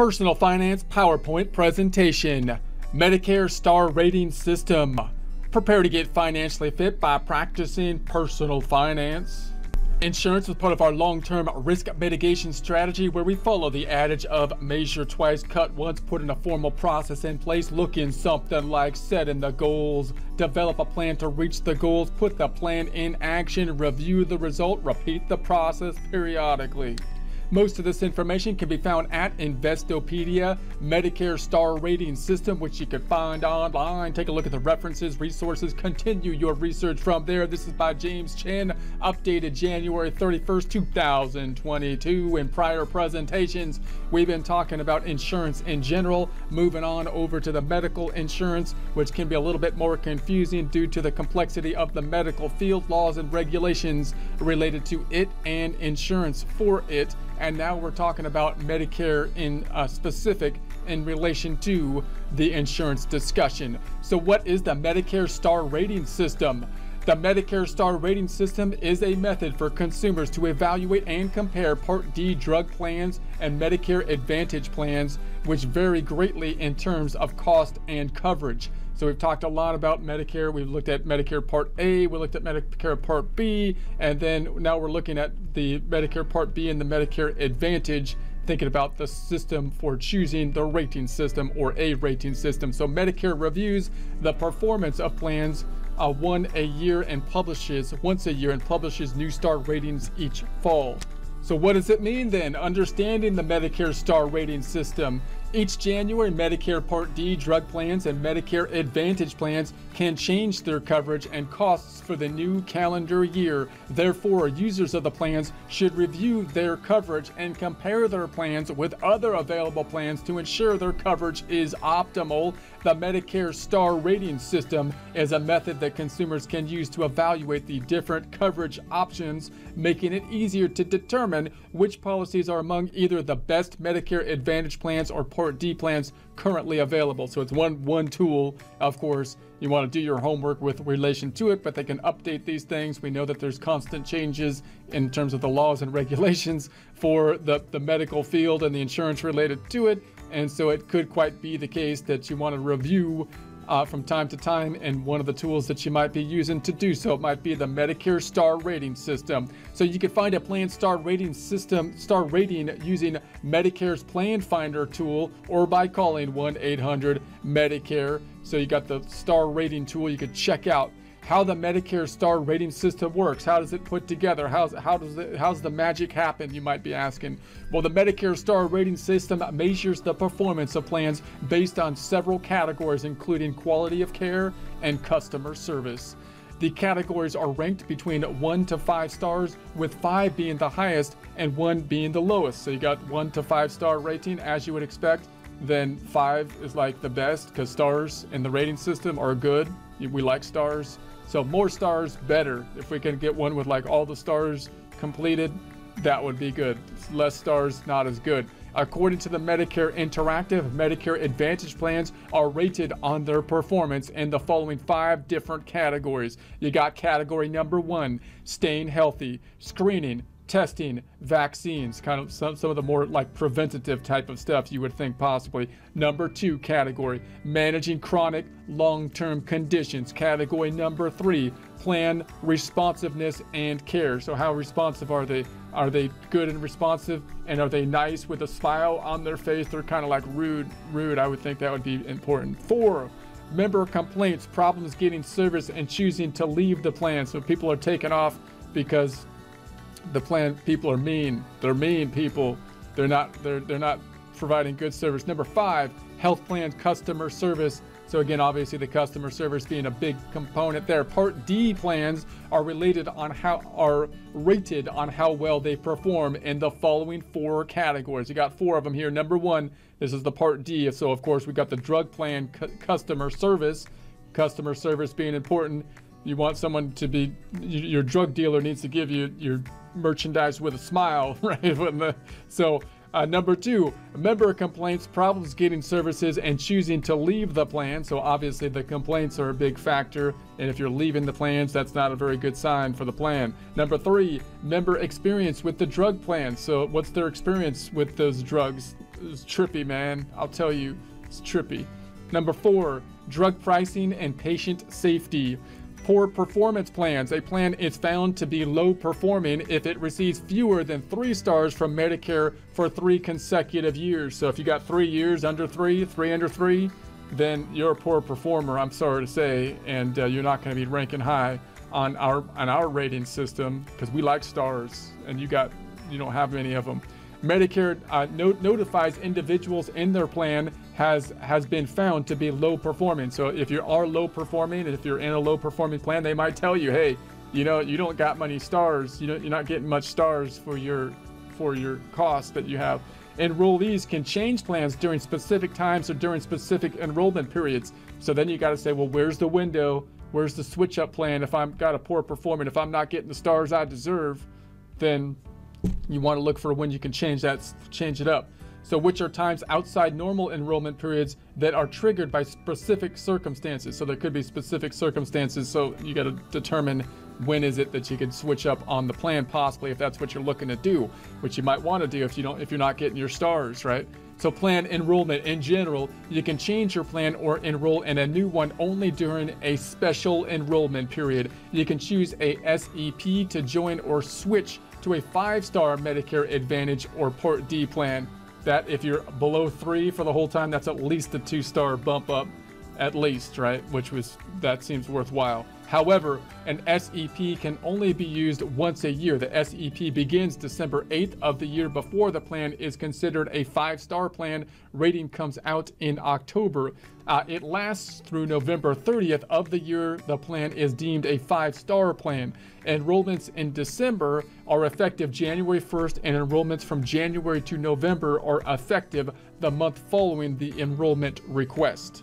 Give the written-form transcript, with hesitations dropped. Personal Finance PowerPoint Presentation, Medicare Star Rating System. Prepare to get financially fit by practicing personal finance. Insurance is part of our long-term risk mitigation strategy where we follow the adage of measure twice, cut once, putting a formal process in place, looking something like setting the goals, develop a plan to reach the goals, put the plan in action, review the result, repeat the process periodically. Most of this information can be found at Investopedia, Medicare Star Rating System, which you can find online. Take a look at the references, resources, continue your research from there. This is by James Chen, updated January 31st, 2022. In prior presentations, we've been talking about insurance in general, moving on over to the medical insurance, which can be a little bit more confusing due to the complexity of the medical field, laws and regulations related to it and insurance for it. And now we're talking about Medicare in specific in relation to the insurance discussion. So what is the Medicare Star Rating System? The Medicare Star Rating System is a method for consumers to evaluate and compare Part D drug plans and Medicare Advantage plans, which vary greatly in terms of cost and coverage. So we've talked a lot about Medicare. We've looked at Medicare Part A, we looked at Medicare Part B, and then now we're looking at the Medicare Part B and the Medicare Advantage, thinking about the system for choosing the rating system or a rating system. So Medicare reviews the performance of plans once a year and publishes new star ratings each fall. So what does it mean then? Understanding the Medicare Star Rating System. Each January, Medicare Part D drug plans and Medicare Advantage plans can change their coverage and costs for the new calendar year. Therefore, users of the plans should review their coverage and compare their plans with other available plans to ensure their coverage is optimal. The Medicare Star Rating System is a method that consumers can use to evaluate the different coverage options, making it easier to determine which policies are among either the best Medicare Advantage plans or Part D plans currently available. So it's one tool. Of course, you want to do your homework with relation to it, but they can update these things. We know that there's constant changes in terms of the laws and regulations for the medical field and the insurance related to it. And so it could quite be the case that you want to review from time to time, and one of the tools that you might be using to do so might be the Medicare Star Rating System. So you can find a plan star rating using Medicare's Plan Finder tool or by calling 1-800-MEDICARE. So you got the star rating tool. You could check out how the Medicare Star Rating System works. How does it put together? How's the magic happen, you might be asking. Well, the Medicare Star Rating System measures the performance of plans based on several categories, including quality of care and customer service. The categories are ranked between 1 to 5 stars, with 5 being the highest and 1 being the lowest. So you got 1 to 5 star rating, as you would expect. Then 5 is like the best, because stars in the rating system are good. We like stars. So more stars, better. If we can get one with like all the stars completed, that would be good. Less stars, not as good. According to the Medicare Interactive, Medicare Advantage plans are rated on their performance in the following 5 different categories. You got category number 1, staying healthy, screening, testing, vaccines, kind of some of the more like preventative type of stuff you would think possibly. Number 2 category, managing chronic long-term conditions. Category number 3, plan responsiveness and care. So how responsive are they? Are they good and responsive? And are they nice with a smile on their face? They're kind of like rude. I would think that would be important. 4, member complaints, problems getting service and choosing to leave the plan. So people are taken off because the plan people are mean. They're mean people. They're not providing good service. Number 5, health plan customer service. So again, obviously the customer service being a big component there. Part D plans are rated on how well they perform in the following 4 categories. You got 4 of them here. Number 1, this is the Part D. So of course we got the drug plan customer service. Customer service being important. You want someone to be, your drug dealer needs to give you your merchandise with a smile, right? So number 2, member complaints, problems getting services and choosing to leave the plan. So obviously the complaints are a big factor. And if you're leaving the plans, that's not a very good sign for the plan. Number 3, member experience with the drug plan. So what's their experience with those drugs? It's trippy, man. I'll tell you, it's trippy. Number 4, drug pricing and patient safety. Poor performance plans. A plan is found to be low performing if it receives fewer than 3 stars from Medicare for 3 consecutive years. So if you got 3 years under 3 under 3, then you're a poor performer, I'm sorry to say, and you're not going to be ranking high on our rating system, because we like stars, and you don't have many of them. Medicare notifies individuals in their plan has been found to be low performing. So if you are low performing, if you're in a low performing plan, they might tell you, hey, you know, you don't got many stars. You're not getting much stars for your cost that you have. Enrollees can change plans during specific times or during specific enrollment periods. So then you got to say, well, where's the window? Where's the switch up plan? If I'm got a poor performing, if I'm not getting the stars I deserve, then you want to look for when you can change it up. So which are times outside normal enrollment periods that are triggered by specific circumstances. So there could be specific circumstances. So you got to determine when is it that you can switch up on the plan, possibly, if that's what you're looking to do, which you might want to do if you're not getting your stars, right? So plan enrollment in general, you can change your plan or enroll in a new one only during a special enrollment period. You can choose a SEP to join or switch to a 5-star Medicare Advantage or Part D plan. That if you're below 3 for the whole time, that's at least a 2-star bump up, at least, right? That seems worthwhile. However, an SEP can only be used once a year. The SEP begins December 8th of the year before the plan is considered a 5-star plan. Rating comes out in October. It lasts through November 30th of the year the plan is deemed a 5-star plan. Enrollments in December are effective January 1st, and enrollments from January to November are effective the month following the enrollment request.